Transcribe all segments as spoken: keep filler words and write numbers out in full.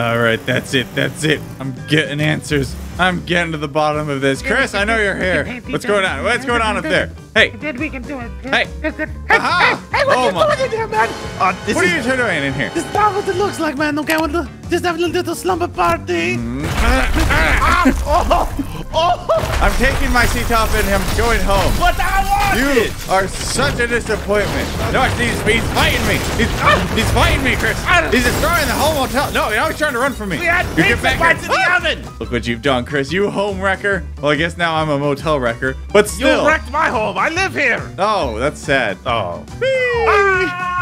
All right, that's it. That's it. I'm getting answers. I'm getting to the bottom of this. Chris, I know you're here. What's going on? What's going on up there? Hey. We can do it. Hey. Hey, hey, hey, what are you doing in here, man? Uh, what are you doing in here? This is not what it looks like, man. Okay, we'll just have a little slumber party. Mm-hmm. oh, oh. I'm taking my Ctop and I'm going home. But I want you it. Are such a disappointment. No, he's, he's fighting me. He's, ah, he's fighting me, Chris. He's destroying the whole hotel. No, now he's trying to run from me. We had you get back in the ah. oven. Look what you've done, Chris. You home wrecker. Well, I guess now I'm a motel wrecker. But still. You wrecked my home. I live here. Oh, that's sad. Oh. Ah.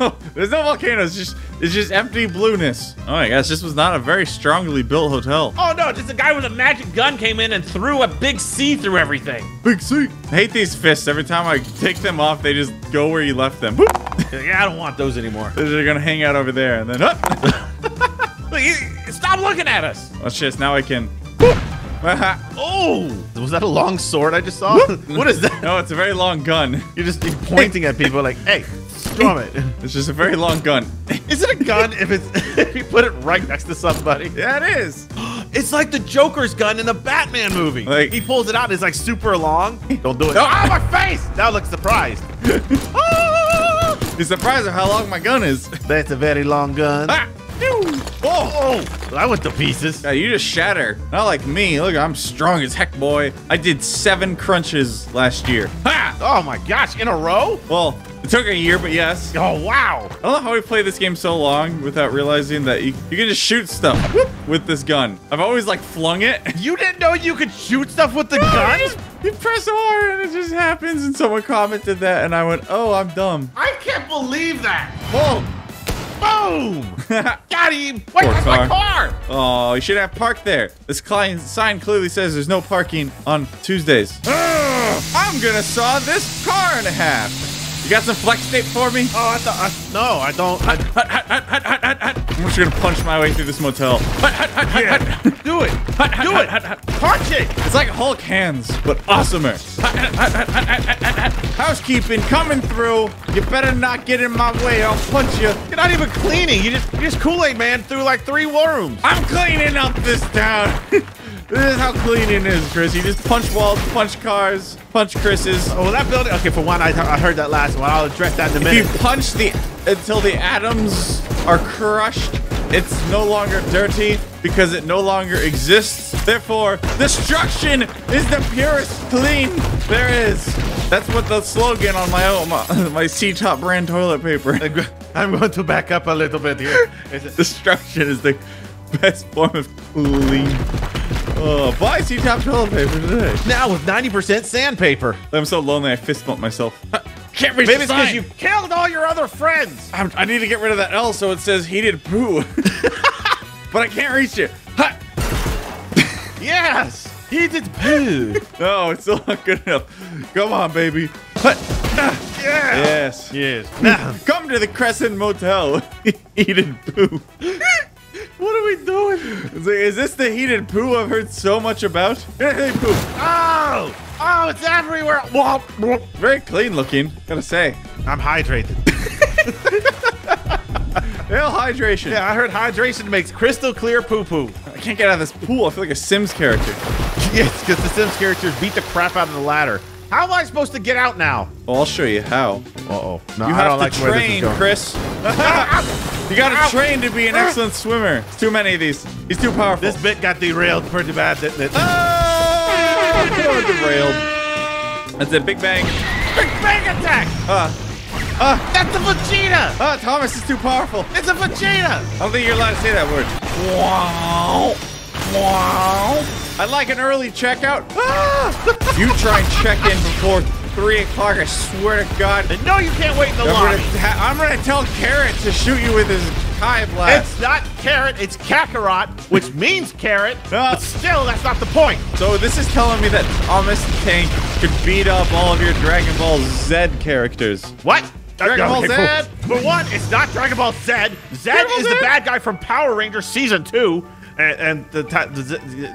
No, there's no volcanoes. Just. It's just empty blueness. Oh my gosh, this was not a very strongly built hotel. Oh no, just a guy with a magic gun came in and threw a big C through everything. Big C. I hate these fists. Every time I take them off, they just go where you left them. Yeah, I don't want those anymore. They're gonna hang out over there and then, oh. Stop looking at us. Oh shit, now I can. Oh! Was that a long sword I just saw? What is that? No, it's a very long gun. You're just you're pointing at people like, hey. It. It's just a very long gun. Is it a gun if it's if you put it right next to somebody? Yeah, it is. It's like the Joker's gun in the Batman movie. Like, he pulls it out. It's like super long. Don't do it. No, ah, my face! Now look surprised. Ah! He's surprised at how long my gun is. That's a very long gun. Ah! Oh, oh, I went to pieces. Yeah, you just shatter. Not like me. Look, I'm strong as heck, boy. I did seven crunches last year. Ha! Oh my gosh, in a row? Well, it took a year, but yes. Oh, wow. I don't know how we played this game so long without realizing that you, you can just shoot stuff with this gun. I've always, like, flung it. You didn't know you could shoot stuff with the no, gun? You, just, you press R and it just happens, and someone commented that, and I went, oh, I'm dumb. I can't believe that. Whoa. Boom! Got him! Wait, Poor that's car. my car! Oh, you should have parked there. This sign clearly says there's no parking on Tuesdays. Ugh, I'm gonna saw this car in half. You got some flex tape for me? Oh, I thought, I, no, I don't. I, I'm just gonna punch my way through this motel. Yeah. Do it! Do it! Punch it! It's like Hulk hands, but awesomer. Housekeeping coming through. You better not get in my way. I'll punch you. You're not even cleaning. You just, you just Kool-Aid Man through like three war rooms. I'm cleaning up this town. This is how cleaning is, Chris. You just punch walls, punch cars, punch Chris's. Oh, well, that building. Okay, for one, I, I heard that last one. I'll address that in a minute. If you punch the until the atoms are crushed, it's no longer dirty because it no longer exists. Therefore, destruction is the purest clean there is. That's what the slogan on my own, my, my Ctop brand toilet paper. I'm going to back up a little bit here. Destruction is the best form of clean. Oh, buy Ctop toilet paper today. Now with ninety percent sandpaper. I'm so lonely, I fist bumped myself. Can't reach Maybe it's because you've killed all your other friends. I'm, I need to get rid of that L so it says heated poo. But I can't reach it. Yes, heated poo. No, it's still not good enough. Come on, baby. Yes. Yes. Yes. Now, come to the Crescent Motel. Heated poo. What are we doing? Is this the heated poo I've heard so much about? Hey, poo. Oh! Oh, it's everywhere. Very clean looking, gotta say. I'm hydrated. Hell, hydration. Yeah, I heard hydration makes crystal clear poo-poo. I can't get out of this pool. I feel like a Sims character. Yes, because the Sims characters beat the crap out of the ladder. How am I supposed to get out now? Well, I'll show you how. Uh-oh. No, you I have don't to like train, where this is going. Chris. You gotta train to be an excellent swimmer. It's too many of these. He's too powerful. This bit got derailed pretty bad, didn't it? Oh! Derailed. That's a big bang. Big bang attack! Uh, uh, That's a Vegeta! Uh, Thomas is too powerful. It's a Vegeta! I don't think you're allowed to say that word. Wow. Wow. I'd like an early checkout. Ah! You try and check in before three o'clock, I swear to God. And no, you can't wait in the I'm lobby. Gonna I'm going to tell Carrot to shoot you with his Kai blast. It's not Carrot, it's Kakarot, which means carrot, uh, but still, that's not the point. So this is telling me that Thomas the Tank could beat up all of your Dragon Ball Z characters. What? Dragon Ball okay, Z? Cool. For one, it's not Dragon Ball Z. Z Dragon is Z? the bad guy from Power Rangers Season two. And, and the... the, the, the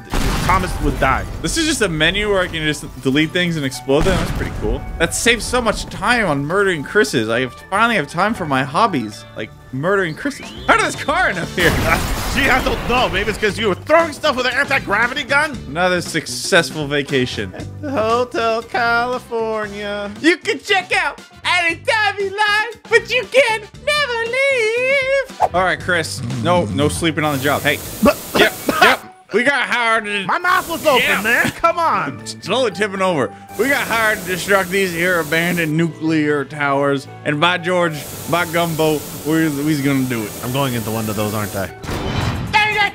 Thomas would die. This is just a menu where I can just delete things and explode them. That's pretty cool. That saves so much time on murdering Chris's. I have, finally have time for my hobbies, like murdering Chris's. How did this car end up here? Gee, I don't know. Maybe it's because you were throwing stuff with an anti-gravity gun? Another successful vacation. At the Hotel California. You can check out anytime you like, but you can never leave. All right, Chris. No, no sleeping on the job. Hey. Yep, yep. We got hired to... My mouth was open, yeah. man. Come on. Slowly tipping over. We got hired to destruct these here abandoned nuclear towers. And by George, by Gumbo, we're, we're going to do it. I'm going into one of those, aren't I? Dang it!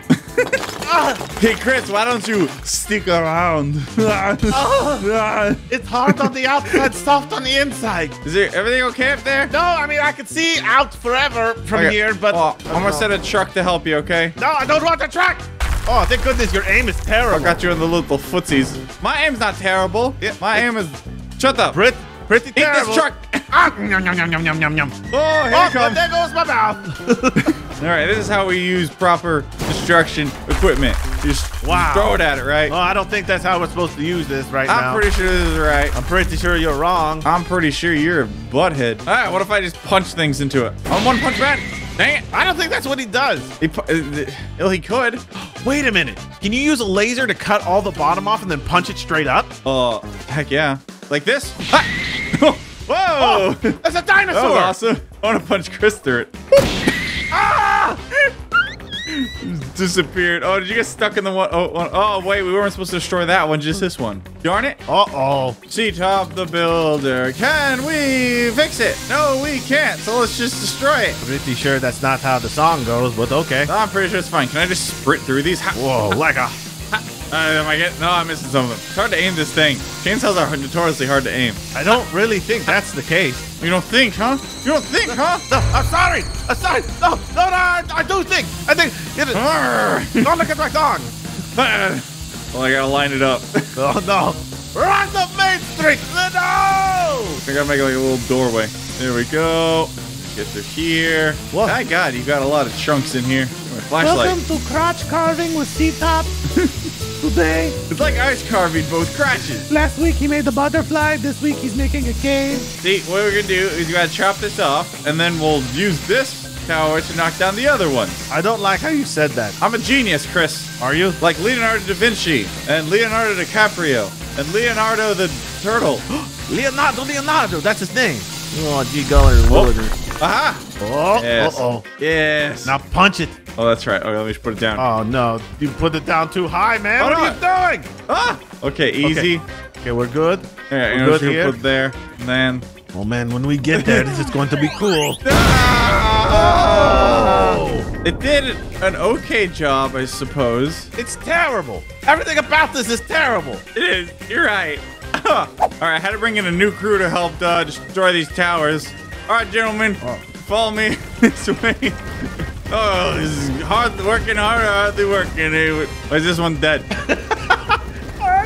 Hey, Chris, why don't you stick around? Oh, it's hard on the outside, soft on the inside. Is there everything okay up there? No, I mean, I can see out forever from okay. here, but... Well, I'm going to set a truck to help you, okay? No, I don't want a truck. Oh, thank goodness your aim is terrible. I got you in the little footsies. My aim's not terrible. Yeah, my aim is... Shut up. Pretty, pretty Eat terrible. Eat this truck. Ah, yum, yum, yum, yum, yum, yum. Oh, here oh, it comes. There goes my mouth. All right, this is how we use proper destruction equipment. Just, wow. just throw it at it, right? Oh, I don't think that's how we're supposed to use this right I'm now. I'm pretty sure this is right. I'm pretty sure you're wrong. I'm pretty sure you're a butthead. All right, what if I just punch things into it? I'm one punch man. Dang it. I don't think that's what he does. He, uh, he could. Wait a minute. Can you use a laser to cut all the bottom off and then punch it straight up? Oh, uh, heck yeah. Like this? Ah! Whoa! Oh, that's a dinosaur! That was awesome. I want to punch Chris through it. Ah! Disappeared. Oh, did you get stuck in the one? Oh, one, oh, wait. We weren't supposed to destroy that one. Just this one. Darn it. Uh-oh. Ctop the Builder. Can we fix it? No, we can't. So let's just destroy it. Pretty sure that's not how the song goes, but okay. No, I'm pretty sure it's fine. Can I just sprint through these? Ha Whoa, like a... Uh, am I getting... No, I'm missing some of them. It's hard to aim this thing. Chainsaws are notoriously hard to aim. I don't really think that's the case. You don't think, huh? You don't think, huh? No, I'm sorry. I'm sorry. No, no, no. I, I do think. I think... It is. Don't look at my dog. Well, I gotta line it up. Oh, no. We're on the main street. No! I gotta make like a little doorway. There we go. Get through here. Whoa. My God, you got a lot of chunks in here. Flashlight. Welcome to crotch carving with Ctop. Today, it's like ice carving both crotches. Last week he made the butterfly. This week he's making a cave. See, what we're gonna do is we gotta chop this off, and then we'll use this tower to knock down the other one. I don't like how you said that. I'm a genius, Chris. Are you? Like Leonardo da Vinci and Leonardo DiCaprio and Leonardo the Turtle. Leonardo, Leonardo, that's his name. Oh, gee, going to the Aha! Oh, yes. Uh-oh. Yes. Now punch it. Oh, that's right. Okay, let me just put it down. Oh, no. You put it down too high, man. What, what are you doing? Ah! Okay, easy. Okay, okay we're good. All right, we're good here. Put there, man. Oh, man, when we get there, this is going to be cool. Oh! It did an okay job, I suppose. It's terrible. Everything about this is terrible. It is. You're right. All right, I had to bring in a new crew to help uh, destroy these towers. All right, gentlemen, oh. follow me this way. Oh, this is hard working, hard, hardly working. Why is this one dead? I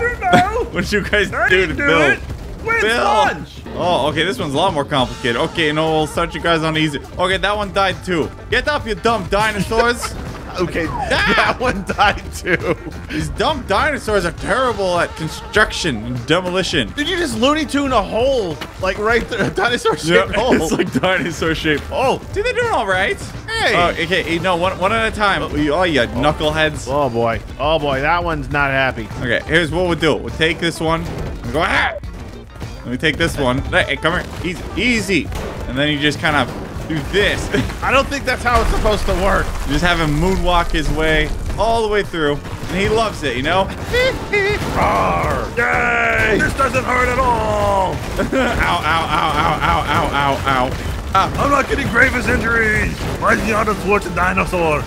don't know. What did you guys I do to do Bill? It. Where's Bill? Lunch? Oh, okay, this one's a lot more complicated. Okay, no, we'll start you guys on easy. Okay, that one died too. Get up, you dumb dinosaurs. Okay, that one died too. These dumb dinosaurs are terrible at construction and demolition. Did you just Looney Tune a hole? Like right through a dinosaur-shaped yeah, hole. It's like dinosaur-shaped. Oh, dude, they're doing all right. Hey. Oh, okay, no, one, one at a time. Oh, you oh. knuckleheads. Oh, boy. Oh, boy, that one's not happy. Okay, here's what we'll do. We'll take this one. And go, ah! Let me take this one. Hey, come here. Easy. Easy. And then you just kind of... do this. I don't think that's how it's supposed to work. Just have him moonwalk his way all the way through. And he loves it, you know? Roar! Yay! This doesn't hurt at all! Ow, ow, ow, ow, ow, ow, ow, ow. Ah. I'm not getting gravest injuries! Why is he Arnold Schwarzenegger dinosaur?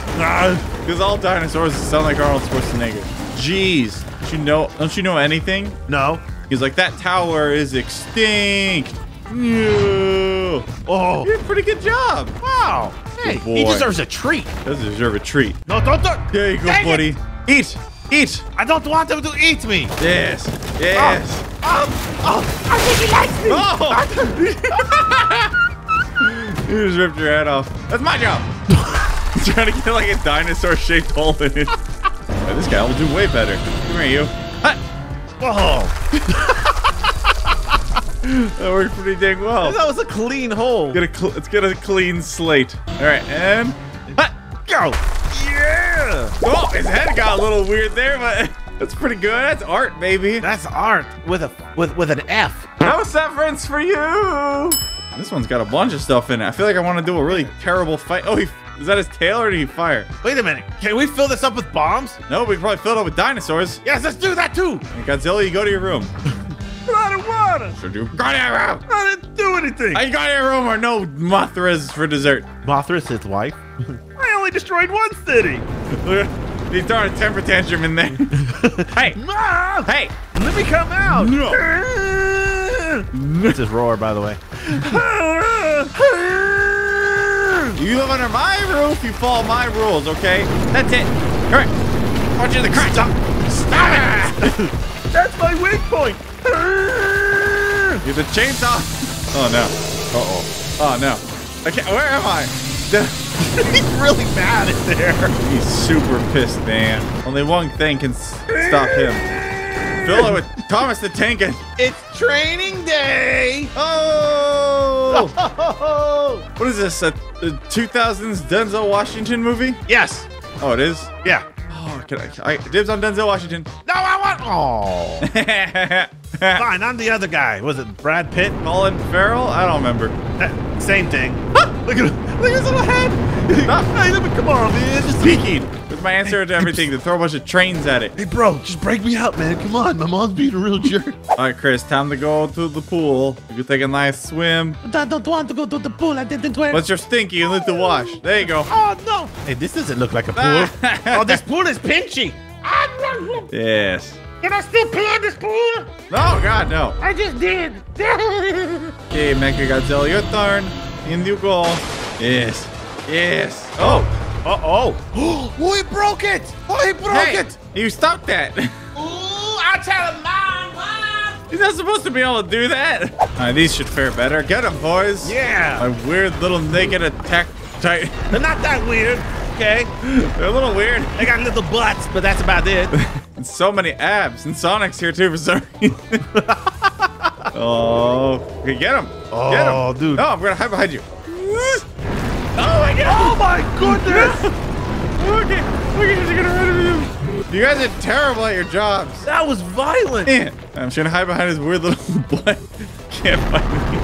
Because all dinosaurs sound like Arnold Schwarzenegger. Jeez. Don't you know, don't you know anything? No. He's like, that tower is extinct. No. Oh, you did a pretty good job. Wow. Hey, he deserves a treat. He does deserve a treat. No, don't, don't. There you go, Dang buddy. It. Eat, eat. I don't want him to eat me. Yes, yes. Oh, oh, oh. I think he likes me. Oh. You just ripped your head off. That's my job. Trying to get like a dinosaur shaped hole in it. Oh, this guy will do way better. Come here, you. Hi. Whoa! That worked pretty dang well. That was a clean hole. Get a let's get a clean slate. All right, and hi. Go! Yeah! Oh, his head got a little weird there, but that's pretty good. That's art, baby. That's art with a with with an F. No severance for you. This one's got a bunch of stuff in it. I feel like I want to do a really terrible fight. Oh, he, is that his tail or did he fire? Wait a minute. Can we fill this up with bombs? No, we can probably fill it up with dinosaurs. Yes, let's do that too. And Godzilla, you go to your room. I don't want to. Sure do. Go to your room. I didn't do anything. I got your room or no Mothra's for dessert. Mothra's his wife. I only destroyed one city. He's throwing a temper tantrum in there. Hey. Mom. Hey. Let me come out. No. That's his roar, by the way. You live under my roof, you follow my rules, okay? That's it. All right. Punch in the crotch. Stop. Stop it. That's my weak point. Get the chainsaw. Oh, no. Uh-oh. Oh, no. Okay, where am I? He's really mad at there. He's super pissed, man. Only one thing can stop him. Fill it with Thomas the Tank. It's training day. Oh. Oh! What is this? A, a two thousands Denzel Washington movie? Yes. Oh, it is? Yeah. Oh, can I? I dibs on Denzel Washington. No, I want. Oh. Fine, I'm the other guy. Was it Brad Pitt? Colin Farrell? I don't remember. Uh, same thing. Ah, look at him. Look at his little head. Ah. Hey, let me, come on, man. Just peeking. My answer to everything to throw a bunch of trains at it. Hey, bro, just break me out, man. Come on, my mom's being a real jerk. All right, Chris, time to go to the pool. You can take a nice swim. I don't want to go to the pool. I didn't wait. What's your stinky and let the wash? There you go. Oh, no. Hey, this doesn't look like a pool. Oh, this pool is pinchy. Yes. Can I still pee in this pool? No, God, no. I just did. Okay, MechaGodzilla, your turn. In you go. Yes. Yes. Oh. Uh-oh. Oh, he broke it. Oh, he broke hey, it. You stopped that. Ooh, I'll tell him mine. What? He's not supposed to be able to do that. All right, these should fare better. Get them, boys. Yeah. A weird little naked attack titan. They're not that weird, okay? They're a little weird. They got little butts, but that's about it. And so many abs. And Sonic's here, too, for some reason. Oh, okay, get him. Oh, get him. Oh, dude. No, I'm going to hide behind you. Oh my God! Oh my goodness! Look at, look at just gonna run into you. You guys are terrible at your jobs. That was violent. Man, I'm trying to hide behind his weird little black. Can't find me.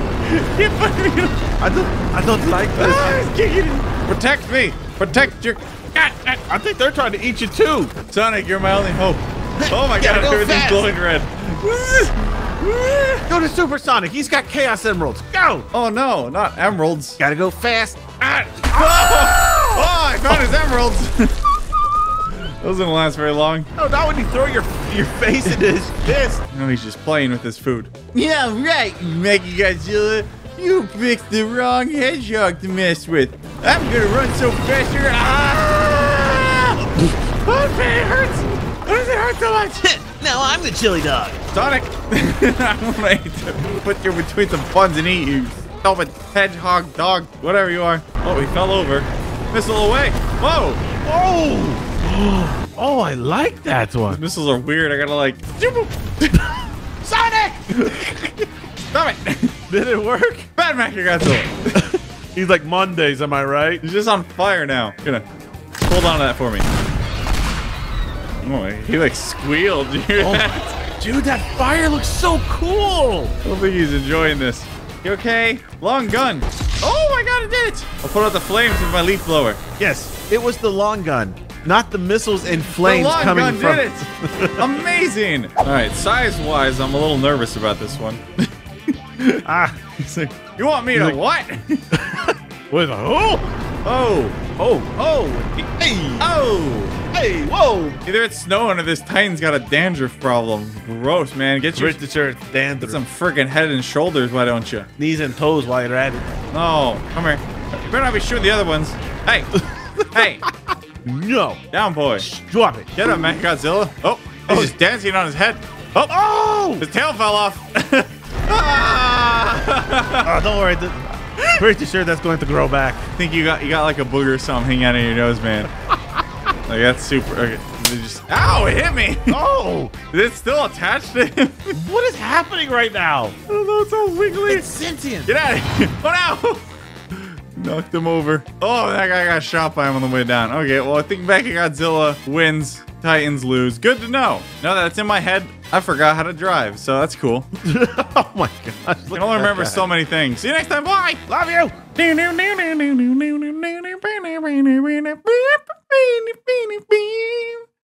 Can't find me. I don't. I don't like this. Ah, he's kicking it. Protect me. Protect your. God, I, I think they're trying to eat you too. Sonic, you're my only hope. Oh my God! Go everything's glowing red. Go to Supersonic. He's got Chaos Emeralds. Go! Oh no, not emeralds. Gotta go fast. Ah. Oh! Oh, I found his emeralds. Those didn't last very long. No, not when you throw your your face into his fist. No, he's just playing with his food. Yeah, right, MechaGodzilla. You picked the wrong hedgehog to mess with. I'm gonna run so fast here. Ah! Oh, man, it hurts. Why does it hurt so much? Now I'm the chili dog. Sonic, I'm going to put you between the buns and eat you. Stupid hedgehog dog, whatever you are. Oh, he fell over. Missile away. Whoa. Oh. Oh, I like that one. These missiles are weird. I got to like. Sonic! Stop it. Did it work? Bad MechaGodzilla. He's like Mondays, am I right? He's just on fire now. Gonna hold on to that for me. Oh, he like squealed. Dude. Oh that? Dude, that fire looks so cool. I don't think he's enjoying this. You okay? Long gun. Oh my God, it did it. I'll put out the flames with my leaf blower. Yes, it was the long gun, not the missiles and flames the long coming gun from did it. Amazing. All right, size-wise, I'm a little nervous about this one. Ah, he's like, you want me to like, what? With a oh, oh, oh, oh, hey, oh. Hey, whoa! Either it's snowing or this Titan's got a dandruff problem. Gross, man. Get your shirt dandruff. Get some freaking head and shoulders, why don't you? Knees and toes while you're at it. No, come here. You better not be shooting the other ones. Hey, hey. No. Down, boy. Drop it. Get up, MechaGodzilla. Oh, oh, he's dancing on his head. Oh, oh! His tail fell off. Ah! Oh, don't worry. Pretty sure that's going to grow back. I think you got you got like a booger or something hanging out of your nose, man. Like that's super. Okay. They just, ow, it hit me. Oh. Is it still attached to him? What is happening right now? I don't know. It's all wiggly. It's sentient. Get out of here. Oh, no. Knocked him over. Oh, that guy got shot by him on the way down. Okay, well, I think MechaGodzilla wins. Titans lose. Good to know. Now that's in my head. I forgot how to drive, so that's cool. Oh, my gosh. I can only remember so many things. See you next time. Bye. Love you.